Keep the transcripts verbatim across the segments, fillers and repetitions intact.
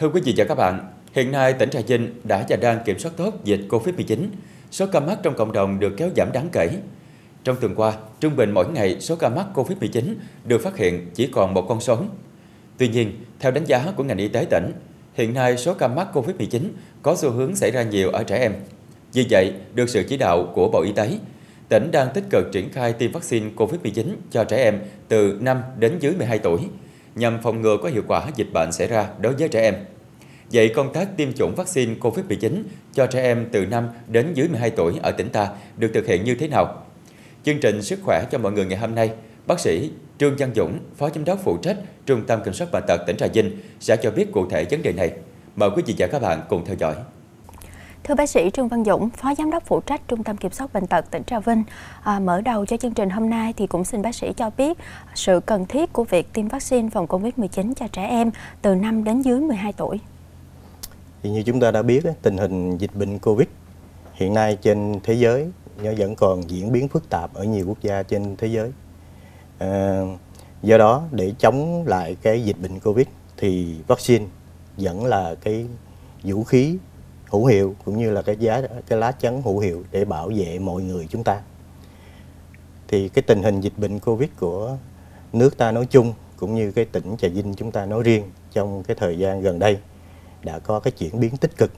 Thưa quý vị và các bạn, hiện nay tỉnh Trà Vinh đã và đang kiểm soát tốt dịch Covid mười chín, số ca mắc trong cộng đồng được kéo giảm đáng kể. Trong tuần qua, trung bình mỗi ngày số ca mắc Covid mười chín được phát hiện chỉ còn một con số. Tuy nhiên, theo đánh giá của ngành y tế tỉnh, hiện nay số ca mắc Covid mười chín có xu hướng xảy ra nhiều ở trẻ em. Vì vậy, được sự chỉ đạo của Bộ Y tế, tỉnh đang tích cực triển khai tiêm vaccine Covid mười chín cho trẻ em từ năm đến dưới mười hai tuổi, nhằm phòng ngừa có hiệu quả dịch bệnh xảy ra đối với trẻ em. Vậy công tác tiêm chủng vaccine Covid mười chín cho trẻ em từ năm đến dưới mười hai tuổi ở tỉnh ta được thực hiện như thế nào? Chương trình Sức khỏe cho mọi người ngày hôm nay, bác sĩ Trương Văn Dũng, Phó Giám đốc phụ trách Trung tâm Kiểm soát Bệnh tật tỉnh Trà Vinh sẽ cho biết cụ thể vấn đề này. Mời quý vị và các bạn cùng theo dõi. Thưa bác sĩ Trương Văn Dũng, Phó Giám đốc phụ trách Trung tâm Kiểm soát Bệnh tật tỉnh Trà Vinh, à, mở đầu cho chương trình hôm nay thì cũng xin bác sĩ cho biết sự cần thiết của việc tiêm vaccine phòng Covid mười chín cho trẻ em từ năm đến dưới mười hai tuổi. Thì như chúng ta đã biết, tình hình dịch bệnh Covid hiện nay trên thế giới nó vẫn còn diễn biến phức tạp ở nhiều quốc gia trên thế giới. À, do đó, để chống lại cái dịch bệnh Covid thì vaccine vẫn là cái vũ khí hữu hiệu cũng như là cái giá cái lá chắn hữu hiệu để bảo vệ mọi người chúng ta. Thì cái tình hình dịch bệnh Covid của nước ta nói chung cũng như cái tỉnh Trà Vinh chúng ta nói riêng trong cái thời gian gần đây đã có cái chuyển biến tích cực.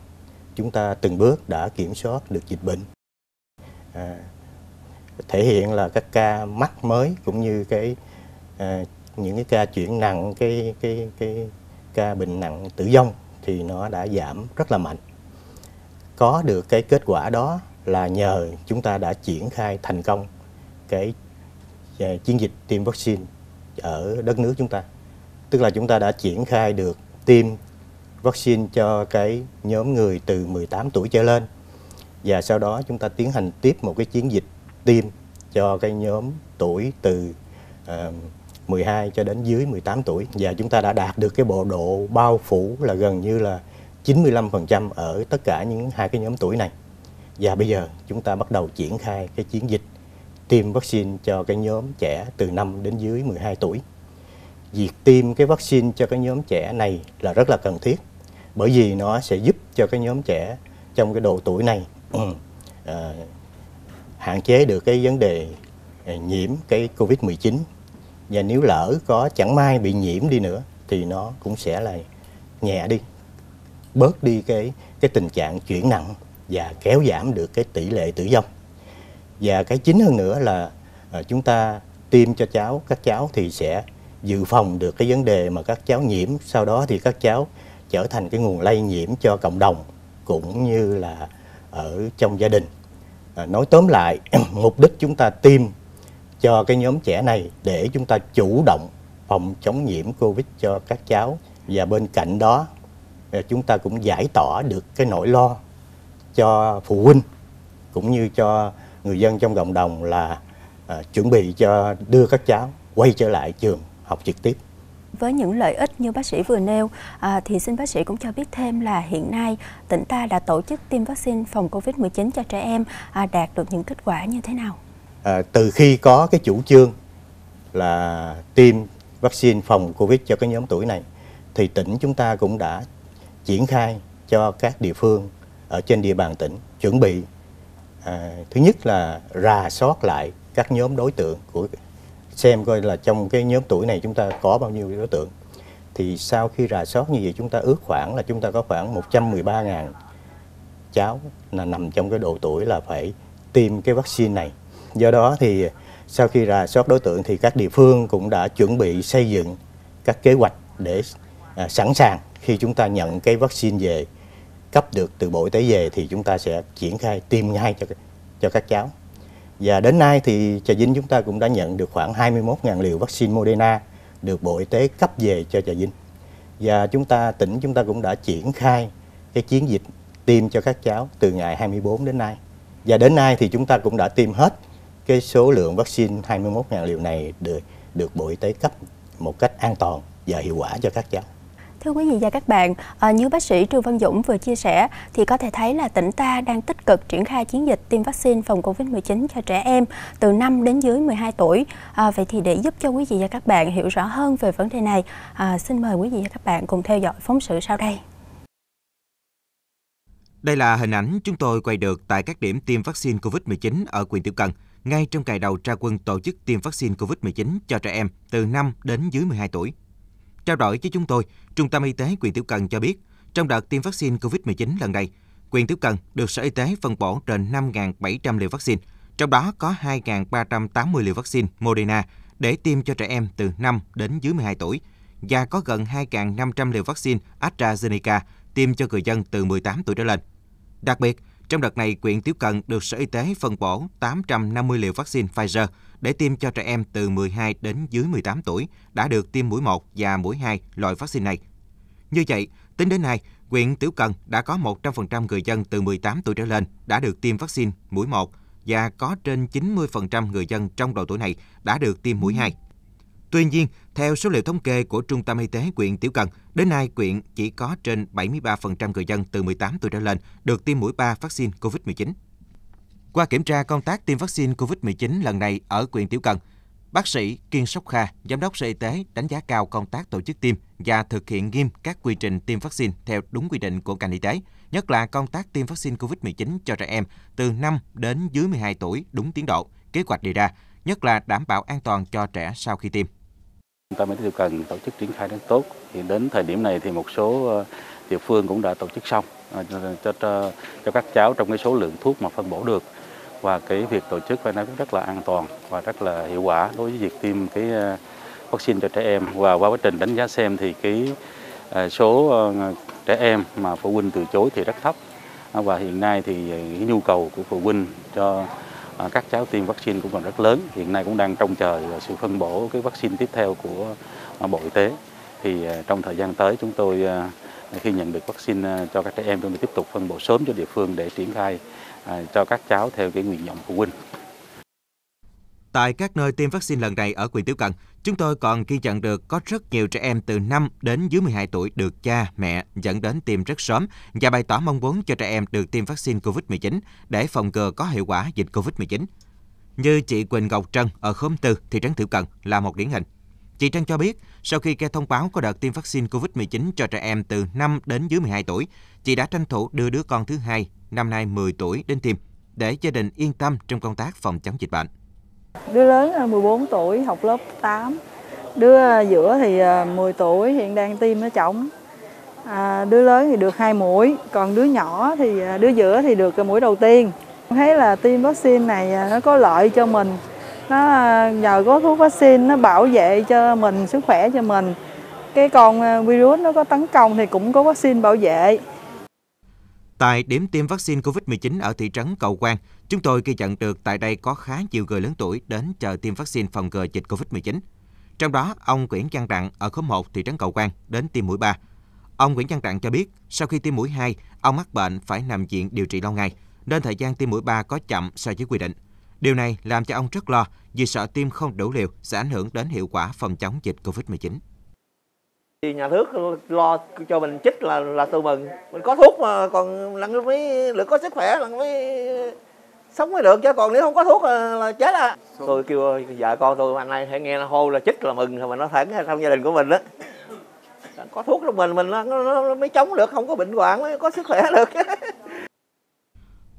Chúng ta từng bước đã kiểm soát được dịch bệnh. À, thể hiện là các ca mắc mới cũng như cái à, những cái ca chuyển nặng, cái cái cái ca bệnh nặng tử vong thì nó đã giảm rất là mạnh. Có được cái kết quả đó là nhờ chúng ta đã triển khai thành công cái chiến dịch tiêm vaccine ở đất nước chúng ta. Tức là chúng ta đã triển khai được tiêm vaccine cho cái nhóm người từ mười tám tuổi trở lên. Và sau đó chúng ta tiến hành tiếp một cái chiến dịch tiêm cho cái nhóm tuổi từ uh, mười hai cho đến dưới mười tám tuổi. Và chúng ta đã đạt được cái bộ độ bao phủ là gần như là chín mươi lăm phần trăm ở tất cả những hai cái nhóm tuổi này. Và bây giờ chúng ta bắt đầu triển khai cái chiến dịch tiêm vaccine cho cái nhóm trẻ từ năm đến dưới mười hai tuổi. Việc tiêm cái vaccine cho cái nhóm trẻ này là rất là cần thiết, bởi vì nó sẽ giúp cho cái nhóm trẻ trong cái độ tuổi này à, hạn chế được cái vấn đề nhiễm cái Covid mười chín. Và nếu lỡ có chẳng may bị nhiễm đi nữa thì nó cũng sẽ là nhẹ đi, bớt đi cái cái tình trạng chuyển nặng và kéo giảm được cái tỷ lệ tử vong. Và cái chính hơn nữa là à, chúng ta tiêm cho cháu các cháu thì sẽ dự phòng được cái vấn đề mà các cháu nhiễm, sau đó thì các cháu trở thành cái nguồn lây nhiễm cho cộng đồng cũng như là ở trong gia đình. À, nói tóm lại, mục đích chúng ta tiêm cho cái nhóm trẻ này để chúng ta chủ động phòng chống nhiễm Covid cho các cháu, và bên cạnh đó chúng ta cũng giải tỏa được cái nỗi lo cho phụ huynh cũng như cho người dân trong cộng đồng là à, chuẩn bị cho đưa các cháu quay trở lại trường học trực tiếp. Với những lợi ích như bác sĩ vừa nêu, à, thì xin bác sĩ cũng cho biết thêm là hiện nay tỉnh ta đã tổ chức tiêm vaccine phòng Covid mười chín cho trẻ em à, đạt được những kết quả như thế nào? À, từ khi có cái chủ trương là tiêm vaccine phòng Covid cho cái nhóm tuổi này thì tỉnh chúng ta cũng đã triển khai cho các địa phương ở trên địa bàn tỉnh chuẩn bị à, thứ nhất là rà soát lại các nhóm đối tượng của xem coi là trong cái nhóm tuổi này chúng ta có bao nhiêu đối tượng. Thì sau khi rà soát như vậy chúng ta ước khoảng là chúng ta có khoảng một trăm mười ba nghìn cháu là nằm trong cái độ tuổi là phải tiêm cái vaccine này. Do đó thì sau khi rà soát đối tượng thì các địa phương cũng đã chuẩn bị xây dựng các kế hoạch để à, sẵn sàng khi chúng ta nhận cái vaccine về, cấp được từ Bộ Y tế về thì chúng ta sẽ triển khai tiêm ngay cho cho các cháu. Và đến nay thì Trà Vinh chúng ta cũng đã nhận được khoảng hai mươi mốt nghìn liều vaccine Moderna được Bộ Y tế cấp về cho Trà Vinh. Và chúng ta tỉnh chúng ta cũng đã triển khai cái chiến dịch tiêm cho các cháu từ ngày hai mươi tư đến nay. Và đến nay thì chúng ta cũng đã tiêm hết cái số lượng vaccine hai mươi mốt nghìn liều này được, được Bộ Y tế cấp một cách an toàn và hiệu quả cho các cháu. Thưa quý vị và các bạn, à, như bác sĩ Trương Văn Dũng vừa chia sẻ thì có thể thấy là tỉnh ta đang tích cực triển khai chiến dịch tiêm vaccine phòng Covid mười chín cho trẻ em từ năm đến dưới mười hai tuổi. À, vậy thì để giúp cho quý vị và các bạn hiểu rõ hơn về vấn đề này, à, xin mời quý vị và các bạn cùng theo dõi phóng sự sau đây. Đây là hình ảnh chúng tôi quay được tại các điểm tiêm vaccine Covid mười chín ở huyện Tiểu Cần, ngay trong ngày đầu ra quân tổ chức tiêm vaccine Covid mười chín cho trẻ em từ năm đến dưới mười hai tuổi. Trao đổi với chúng tôi, Trung tâm Y tế huyện Tiểu Cần cho biết, trong đợt tiêm vaccine Covid mười chín lần này, huyện Tiểu Cần được Sở Y tế phân bổ trên năm nghìn bảy trăm liều vaccine, trong đó có hai nghìn ba trăm tám mươi liều vaccine Moderna để tiêm cho trẻ em từ năm đến dưới mười hai tuổi, và có gần hai nghìn năm trăm liều vaccine AstraZeneca tiêm cho người dân từ mười tám tuổi trở lên. Đặc biệt, trong đợt này, huyện Tiểu Cần được Sở Y tế phân bổ tám trăm năm mươi liều vaccine Pfizer để tiêm cho trẻ em từ mười hai đến dưới mười tám tuổi đã được tiêm mũi một và mũi hai loại vaccine này. Như vậy, tính đến nay, huyện Tiểu Cần đã có một trăm phần trăm người dân từ mười tám tuổi trở lên đã được tiêm vaccine mũi một và có trên chín mươi phần trăm người dân trong độ tuổi này đã được tiêm mũi hai. Tuy nhiên, theo số liệu thống kê của Trung tâm Y tế huyện Tiểu Cần, đến nay huyện chỉ có trên bảy mươi ba phần trăm người dân từ mười tám tuổi trở lên được tiêm mũi ba vaccine Covid mười chín. Qua kiểm tra công tác tiêm vaccine Covid mười chín lần này ở huyện Tiểu Cần, bác sĩ Kiên Sóc Kha, giám đốc Sở Y tế đánh giá cao công tác tổ chức tiêm và thực hiện nghiêm các quy trình tiêm vaccine theo đúng quy định của ngành y tế, nhất là công tác tiêm vaccine Covid mười chín cho trẻ em từ năm đến dưới mười hai tuổi đúng tiến độ, kế hoạch đề ra, nhất là đảm bảo an toàn cho trẻ sau khi tiêm. Trung tâm Y tế Tiểu Cần tổ chức triển khai rất tốt. Thì đến thời điểm này thì một số địa phương cũng đã tổ chức xong cho cho, cho các cháu trong cái số lượng thuốc mà phân bổ được, và cái việc tổ chức phải nói rất là an toàn và rất là hiệu quả đối với việc tiêm cái vaccine cho trẻ em. Và qua quá trình đánh giá xem thì cái số trẻ em mà phụ huynh từ chối thì rất thấp, và hiện nay thì cái nhu cầu của phụ huynh cho các cháu tiêm vaccine cũng còn rất lớn. Hiện nay cũng đang trông chờ sự phân bổ cái vaccine tiếp theo của Bộ Y tế. Thì trong thời gian tới chúng tôi khi nhận được vaccine cho các trẻ em, chúng tôi tiếp tục phân bổ sớm cho địa phương để triển khai cho các cháu theo cái nguyện vọng phụ huynh. Tại các nơi tiêm vaccine lần này ở huyện Tiểu Cần, chúng tôi còn ghi nhận được có rất nhiều trẻ em từ năm đến dưới mười hai tuổi được cha, mẹ dẫn đến tiêm rất sớm và bày tỏ mong muốn cho trẻ em được tiêm vaccine Covid mười chín để phòng ngừa có hiệu quả dịch Covid mười chín. Như chị Quỳnh Ngọc Trân ở khóm tư, thị trấn Tiểu Cần là một điển hình. Chị Trân cho biết, sau khi nghe thông báo có đợt tiêm vaccine Covid mười chín cho trẻ em từ năm đến dưới mười hai tuổi, chị đã tranh thủ đưa đứa con thứ hai, năm nay mười tuổi, đến tiêm để gia đình yên tâm trong công tác phòng chống dịch bệnh. Đứa lớn là mười bốn tuổi, học lớp tám. Đứa giữa thì mười tuổi, hiện đang tiêm ở chổng. À, đứa lớn thì được hai mũi, còn đứa nhỏ thì đứa giữa thì được mũi đầu tiên. Thấy là tiêm vaccine này nó có lợi cho mình. Nó nhờ có thuốc vaccine nó bảo vệ cho mình, sức khỏe cho mình. Cái con virus nó có tấn công thì cũng có vaccine bảo vệ. Tại điểm tiêm vaccine Covid mười chín ở thị trấn Cầu Quan, chúng tôi ghi nhận được tại đây có khá nhiều người lớn tuổi đến chờ tiêm vaccine phòng ngừa dịch Covid mười chín. Trong đó, ông Nguyễn Văn Đặng ở khóm một thị trấn Cầu Quan đến tiêm mũi ba. Ông Nguyễn Văn Đặng cho biết, sau khi tiêm mũi hai, ông mắc bệnh phải nằm viện điều trị lâu ngày, nên thời gian tiêm mũi ba có chậm so với quy định. Điều này làm cho ông rất lo vì sợ tiêm không đủ liều sẽ ảnh hưởng đến hiệu quả phòng chống dịch Covid mười chín. Thì nhà nước lo cho mình chích là là tôi mừng, mình có thuốc mà còn lặng mới được, có sức khỏe lặng mới sống mới được, chứ còn nếu không có thuốc là, là chết à. Tôi kêu vợ con tôi, anh này hãy nghe hô là chích là mừng rồi, mà nó thẳng trong gia đình của mình đó, có thuốc trong mình mình nó, nó mới chống được, không có bệnh hoạn mới có sức khỏe được.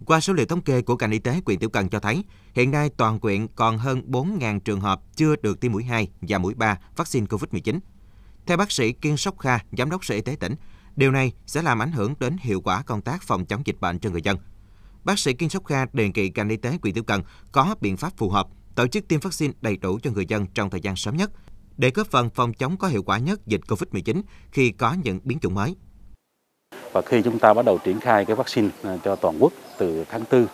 Qua số liệu thống kê của ngành y tế huyện Tiểu Cần cho thấy, hiện nay toàn huyện còn hơn bốn nghìn trường hợp chưa được tiêm mũi hai và mũi ba vaccine Covid mười chín. Theo bác sĩ Kiên Sóc Kha, giám đốc Sở Y tế tỉnh, điều này sẽ làm ảnh hưởng đến hiệu quả công tác phòng chống dịch bệnh cho người dân. Bác sĩ Kiên Sóc Kha đề nghị ngành y tế huyện Tiểu Cần có biện pháp phù hợp, tổ chức tiêm vaccine đầy đủ cho người dân trong thời gian sớm nhất để góp phần phòng chống có hiệu quả nhất dịch Covid mười chín khi có những biến chủng mới. Và khi chúng ta bắt đầu triển khai cái vaccine cho toàn quốc từ tháng tư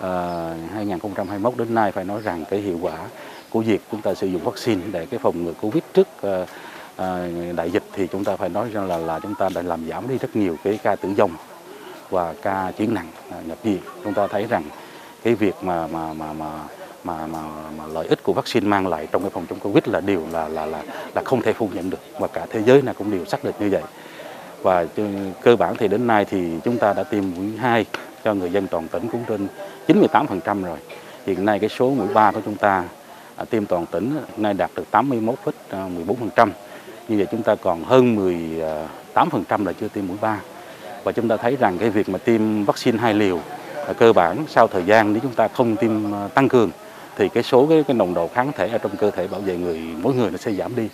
năm hai nghìn không trăm hai mươi mốt đến nay, phải nói rằng cái hiệu quả của việc chúng ta sử dụng vaccine để cái phòng ngừa Covid trước À, đại dịch thì chúng ta phải nói rằng là là chúng ta đã làm giảm đi rất nhiều cái ca tử vong và ca chuyển nặng nhập viện. Chúng ta thấy rằng cái việc mà mà mà mà mà mà, mà lợi ích của vaccine mang lại trong cái phòng chống Covid là điều là là là là không thể phủ nhận được, và cả thế giới là cũng đều xác định như vậy. Và cơ bản thì đến nay thì chúng ta đã tiêm mũi hai cho người dân toàn tỉnh cũng trên chín mươi tám phần trăm rồi. Hiện nay cái số mũi ba của chúng ta à, tiêm toàn tỉnh nay đạt được tám mươi mốt phẩy mười bốn phần trăm. Như vậy chúng ta còn hơn mười tám phần trăm là chưa tiêm mũi ba. Và chúng ta thấy rằng cái việc mà tiêm vaccine hai liều à, cơ bản sau thời gian nếu chúng ta không tiêm tăng cường thì cái số cái, cái nồng độ kháng thể ở trong cơ thể bảo vệ người mỗi người nó sẽ giảm đi.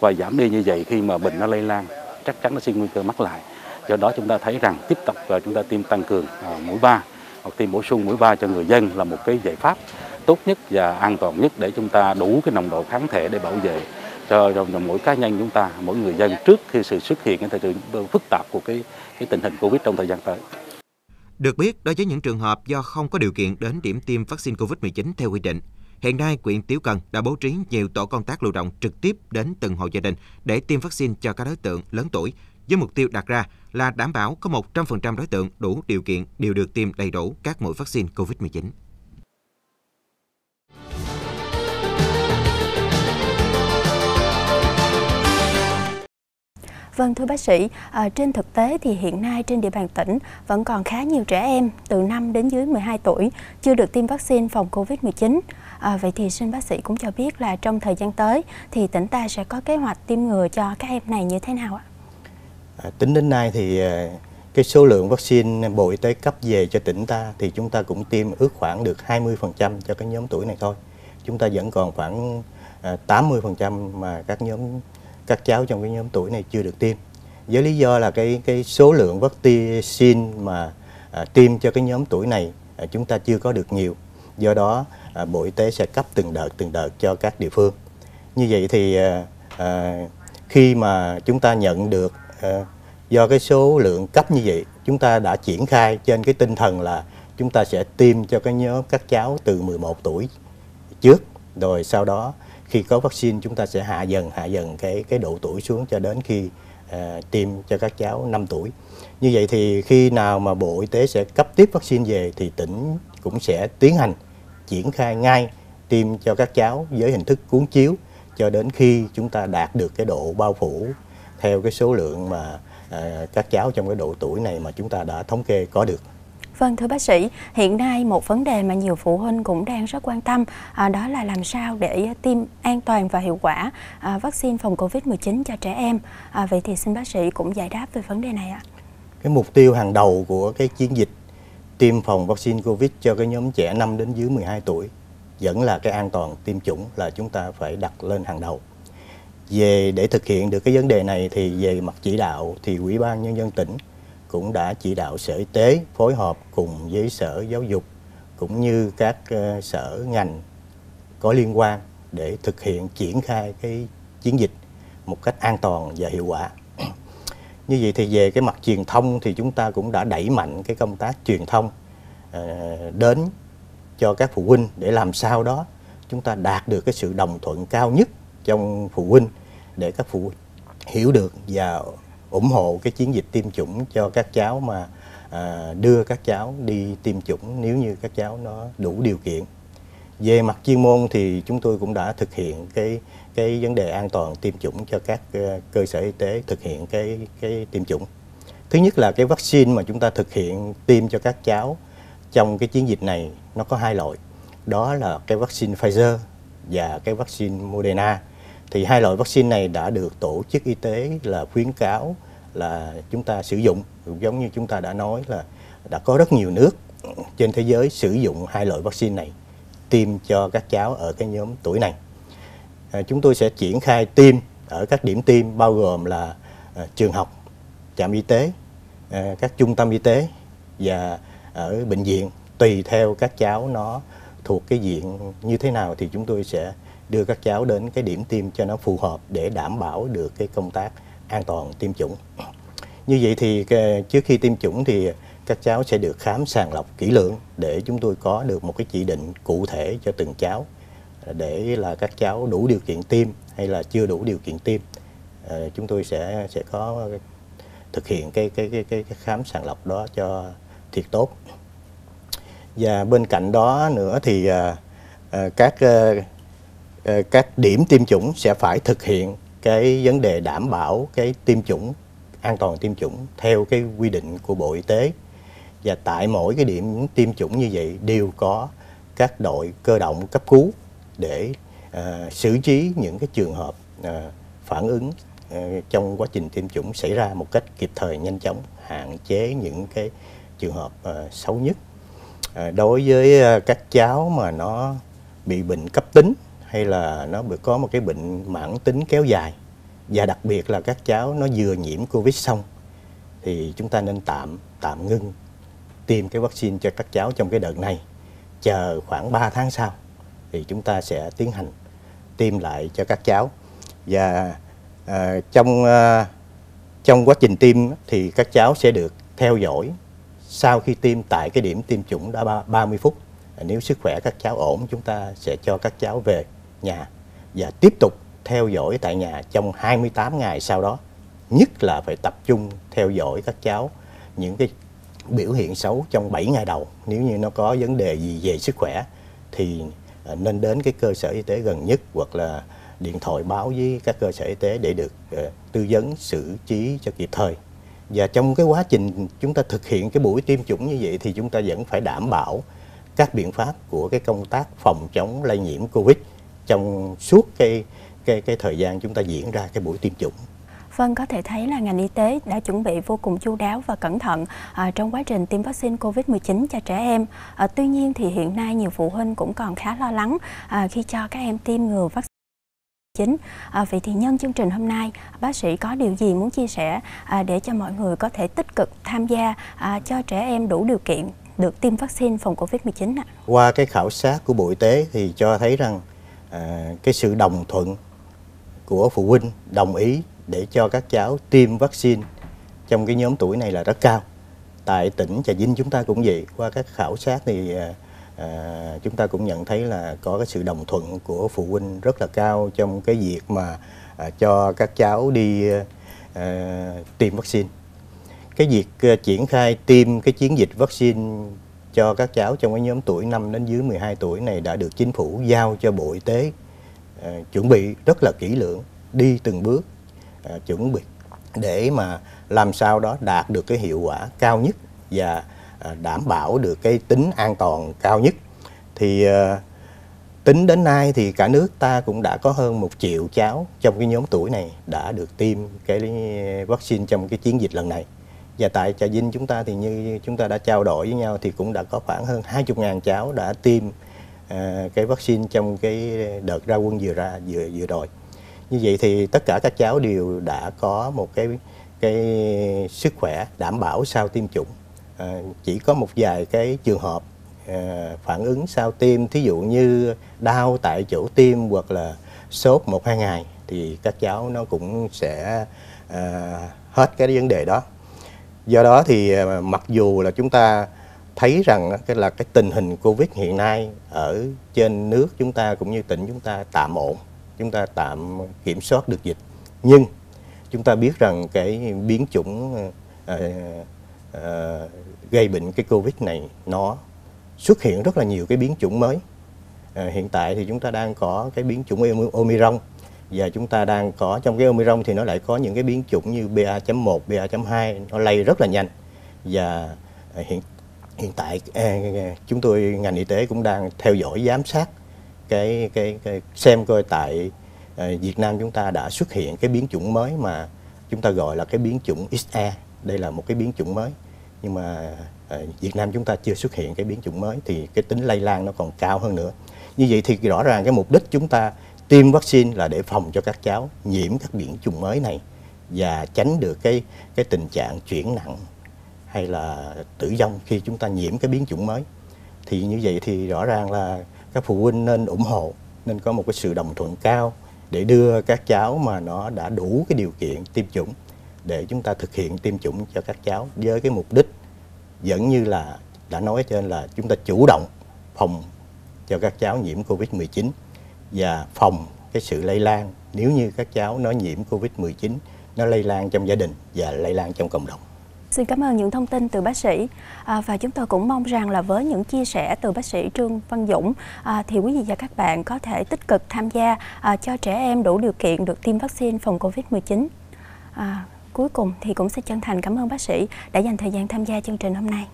Và giảm đi như vậy khi mà bệnh nó lây lan chắc chắn nó sẽ nguy cơ mắc lại. Do đó chúng ta thấy rằng tiếp tục là chúng ta tiêm tăng cường à, mũi ba hoặc tiêm bổ sung mũi ba cho người dân là một cái giải pháp tốt nhất và an toàn nhất để chúng ta đủ cái nồng độ kháng thể để bảo vệ cho, cho mỗi cá nhân chúng ta, mỗi người dân trước khi sự xuất hiện cái thời trường phức tạp của cái, cái tình hình Covid trong thời gian tới. Được biết, đối với những trường hợp do không có điều kiện đến điểm tiêm vaccine Covid mười chín theo quy định, hiện nay, huyện Tiểu Cần đã bố trí nhiều tổ công tác lưu động trực tiếp đến từng hộ gia đình để tiêm vaccine cho các đối tượng lớn tuổi, với mục tiêu đặt ra là đảm bảo có một trăm phần trăm đối tượng đủ điều kiện đều được tiêm đầy đủ các mũi vaccine Covid mười chín. Vâng, thưa bác sĩ, à, trên thực tế thì hiện nay trên địa bàn tỉnh vẫn còn khá nhiều trẻ em từ năm đến dưới mười hai tuổi chưa được tiêm vaccine phòng Covid mười chín. À, vậy thì xin bác sĩ cũng cho biết là trong thời gian tới thì tỉnh ta sẽ có kế hoạch tiêm ngừa cho các em này như thế nào ạ? À, tính đến nay thì cái số lượng vaccine Bộ Y tế cấp về cho tỉnh ta thì chúng ta cũng tiêm ước khoảng được hai mươi phần trăm cho cái nhóm tuổi này thôi. Chúng ta vẫn còn khoảng tám mươi phần trăm mà các nhóm các cháu trong cái nhóm tuổi này chưa được tiêm. Với lý do là cái cái số lượng vaccine mà à, tiêm cho cái nhóm tuổi này à, chúng ta chưa có được nhiều. Do đó à, Bộ Y tế sẽ cấp từng đợt từng đợt cho các địa phương. Như vậy thì à, à, khi mà chúng ta nhận được à, do cái số lượng cấp như vậy, chúng ta đã triển khai trên cái tinh thần là chúng ta sẽ tiêm cho cái nhóm các cháu từ mười một tuổi trước, rồi sau đó khi có vaccine chúng ta sẽ hạ dần hạ dần cái cái độ tuổi xuống cho đến khi à, tiêm cho các cháu năm tuổi. Như vậy thì khi nào mà Bộ Y tế sẽ cấp tiếp vaccine về thì tỉnh cũng sẽ tiến hành triển khai ngay tiêm cho các cháu với hình thức cuốn chiếu cho đến khi chúng ta đạt được cái độ bao phủ theo cái số lượng mà à, các cháu trong cái độ tuổi này mà chúng ta đã thống kê có được. Vâng, thưa bác sĩ, hiện nay một vấn đề mà nhiều phụ huynh cũng đang rất quan tâm à, đó là làm sao để tiêm an toàn và hiệu quả à, vaccine phòng Covid mười chín cho trẻ em. À, vậy thì xin bác sĩ cũng giải đáp về vấn đề này ạ. Cái mục tiêu hàng đầu của cái chiến dịch tiêm phòng vaccine Covid cho cái nhóm trẻ năm đến dưới mười hai tuổi vẫn là cái an toàn tiêm chủng là chúng ta phải đặt lên hàng đầu. Về để thực hiện được cái vấn đề này thì về mặt chỉ đạo thì Ủy ban Nhân dân tỉnh cũng đã chỉ đạo Sở Y tế phối hợp cùng với Sở Giáo dục cũng như các uh, sở ngành có liên quan để thực hiện triển khai cái chiến dịch một cách an toàn và hiệu quả. Như vậy thì về cái mặt truyền thông thì chúng ta cũng đã đẩy mạnh cái công tác truyền thông uh, đến cho các phụ huynh để làm sao đó chúng ta đạt được cái sự đồng thuận cao nhất trong phụ huynh để các phụ huynh hiểu được và ủng hộ cái chiến dịch tiêm chủng cho các cháu mà à, đưa các cháu đi tiêm chủng nếu như các cháu nó đủ điều kiện. Về mặt chuyên môn thì chúng tôi cũng đã thực hiện cái cái vấn đề an toàn tiêm chủng cho các cơ sở y tế thực hiện cái cái tiêm chủng. Thứ nhất là cái vaccine mà chúng ta thực hiện tiêm cho các cháu trong cái chiến dịch này nó có hai loại. Đó là cái vaccine Pfizer và cái vaccine Moderna. Thì hai loại vaccine này đã được Tổ chức Y tế là khuyến cáo là chúng ta sử dụng. Giống như chúng ta đã nói là đã có rất nhiều nước trên thế giới sử dụng hai loại vaccine này tiêm cho các cháu ở cái nhóm tuổi này. À, chúng tôi sẽ triển khai tiêm ở các điểm tiêm bao gồm là à, trường học, trạm y tế, à, các trung tâm y tế và ở bệnh viện. Tùy theo các cháu nó thuộc cái diện như thế nào thì chúng tôi sẽ đưa các cháu đến cái điểm tiêm cho nó phù hợp để đảm bảo được cái công tác an toàn tiêm chủng. Như vậy thì trước khi tiêm chủng thì các cháu sẽ được khám sàng lọc kỹ lưỡng để chúng tôi có được một cái chỉ định cụ thể cho từng cháu để là các cháu đủ điều kiện tiêm hay là chưa đủ điều kiện tiêm. Chúng tôi sẽ sẽ có thực hiện cái cái cái cái khám sàng lọc đó cho thiệt tốt. Và bên cạnh đó nữa thì các các điểm tiêm chủng sẽ phải thực hiện cái vấn đề đảm bảo cái tiêm chủng, an toàn tiêm chủng theo cái quy định của Bộ Y tế. Và tại mỗi cái điểm tiêm chủng như vậy đều có các đội cơ động cấp cứu để uh, xử trí những cái trường hợp uh, phản ứng uh, trong quá trình tiêm chủng xảy ra một cách kịp thời, nhanh chóng, hạn chế những cái trường hợp uh, xấu nhất. Uh, đối với uh, các cháu mà nó bị bệnh cấp tính hay là nó có một cái bệnh mãn tính kéo dài, và đặc biệt là các cháu nó vừa nhiễm Covid xong, thì chúng ta nên tạm tạm ngưng tiêm cái vaccine cho các cháu trong cái đợt này, chờ khoảng ba tháng sau thì chúng ta sẽ tiến hành tiêm lại cho các cháu. Và à, trong à, trong quá trình tiêm thì các cháu sẽ được theo dõi sau khi tiêm tại cái điểm tiêm chủng đã ba mươi phút. Nếu sức khỏe các cháu ổn, chúng ta sẽ cho các cháu về nhà và tiếp tục theo dõi tại nhà trong hai mươi tám ngày sau đó. Nhất là phải tập trung theo dõi các cháu những cái biểu hiện xấu trong bảy ngày đầu. Nếu như nó có vấn đề gì về sức khỏe thì nên đến cái cơ sở y tế gần nhất hoặc là điện thoại báo với các cơ sở y tế để được tư vấn xử trí cho kịp thời. Và trong cái quá trình chúng ta thực hiện cái buổi tiêm chủng như vậy thì chúng ta vẫn phải đảm bảo các biện pháp của cái công tác phòng chống lây nhiễm Covid trong suốt cái cái cái thời gian chúng ta diễn ra cái buổi tiêm chủng. Vâng, có thể thấy là ngành y tế đã chuẩn bị vô cùng chu đáo và cẩn thận à, trong quá trình tiêm vaccine Covid mười chín cho trẻ em. À, tuy nhiên thì hiện nay nhiều phụ huynh cũng còn khá lo lắng à, khi cho các em tiêm ngừa vaccine Covid mười chín. À, vậy thì nhân chương trình hôm nay, bác sĩ có điều gì muốn chia sẻ à, để cho mọi người có thể tích cực tham gia à, cho trẻ em đủ điều kiện được tiêm vaccine phòng Covid mười chín ạ? À? Qua cái khảo sát của Bộ Y tế thì cho thấy rằng à, cái sự đồng thuận của phụ huynh đồng ý để cho các cháu tiêm vaccine trong cái nhóm tuổi này là rất cao. Tại tỉnh Trà Vinh chúng ta cũng vậy, qua các khảo sát thì à, chúng ta cũng nhận thấy là có cái sự đồng thuận của phụ huynh rất là cao trong cái việc mà à, cho các cháu đi à, tiêm vaccine. Cái việc à, triển khai tiêm cái chiến dịch vaccine cho các cháu trong cái nhóm tuổi năm đến dưới mười hai tuổi này đã được chính phủ giao cho Bộ Y tế à, chuẩn bị rất là kỹ lưỡng, đi từng bước, À, chuẩn bị để mà làm sao đó đạt được cái hiệu quả cao nhất và à, đảm bảo được cái tính an toàn cao nhất. Thì à, tính đến nay thì cả nước ta cũng đã có hơn một triệu cháu trong cái nhóm tuổi này đã được tiêm cái vaccine trong cái chiến dịch lần này. Và tại Trà Vinh chúng ta thì như chúng ta đã trao đổi với nhau thì cũng đã có khoảng hơn hai mươi nghìn cháu đã tiêm à, cái vaccine trong cái đợt ra quân vừa ra vừa vừa rồi. Như vậy thì tất cả các cháu đều đã có một cái cái sức khỏe đảm bảo sau tiêm chủng. À, chỉ có một vài cái trường hợp à, phản ứng sau tiêm, thí dụ như đau tại chỗ tiêm hoặc là sốt một hai ngày thì các cháu nó cũng sẽ à, hết cái vấn đề đó. Do đó thì à, mặc dù là chúng ta thấy rằng cái là cái tình hình Covid hiện nay ở trên nước chúng ta cũng như tỉnh chúng ta tạm ổn, chúng ta tạm kiểm soát được dịch, nhưng chúng ta biết rằng cái biến chủng à, à, gây bệnh cái Covid này nó xuất hiện rất là nhiều cái biến chủng mới. À, hiện tại thì chúng ta đang có cái biến chủng Omicron và chúng ta đang có trong cái Omicron thì nó lại có những cái biến chủng như B A chấm một, B A chấm hai, nó lây rất là nhanh. Và hiện hiện tại à, chúng tôi ngành y tế cũng đang theo dõi giám sát Cái, cái, cái xem coi tại à, Việt Nam chúng ta đã xuất hiện cái biến chủng mới mà chúng ta gọi là cái biến chủng X A. Đây là một cái biến chủng mới, nhưng mà à, Việt Nam chúng ta chưa xuất hiện cái biến chủng mới thì cái tính lây lan nó còn cao hơn nữa. Như vậy thì rõ ràng cái mục đích chúng ta tiêm vaccine là để phòng cho các cháu nhiễm các biến chủng mới này và tránh được cái, cái tình trạng chuyển nặng hay là tử vong khi chúng ta nhiễm cái biến chủng mới. Thì như vậy thì rõ ràng là các phụ huynh nên ủng hộ, nên có một cái sự đồng thuận cao để đưa các cháu mà nó đã đủ cái điều kiện tiêm chủng để chúng ta thực hiện tiêm chủng cho các cháu với cái mục đích vẫn như là đã nói trên là chúng ta chủ động phòng cho các cháu nhiễm Covid mười chín và phòng cái sự lây lan nếu như các cháu nó nhiễm Covid mười chín, nó lây lan trong gia đình và lây lan trong cộng đồng. Xin cảm ơn những thông tin từ bác sĩ, à, và chúng tôi cũng mong rằng là với những chia sẻ từ bác sĩ Trương Văn Dũng à, thì quý vị và các bạn có thể tích cực tham gia à, cho trẻ em đủ điều kiện được tiêm vaccine phòng Covid mười chín. À, cuối cùng thì cũng sẽ chân thành cảm ơn bác sĩ đã dành thời gian tham gia chương trình hôm nay.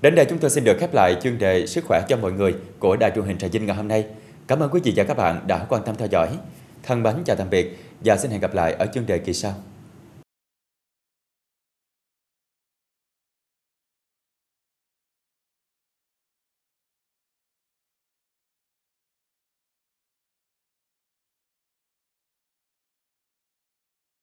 Đến đây chúng tôi xin được khép lại chuyên đề Sức khỏe cho mọi người của Đài truyền hình Trà Vinh ngày hôm nay. Cảm ơn quý vị và các bạn đã quan tâm theo dõi. Thân mến chào tạm biệt và xin hẹn gặp lại ở chuyên đề kỳ sau.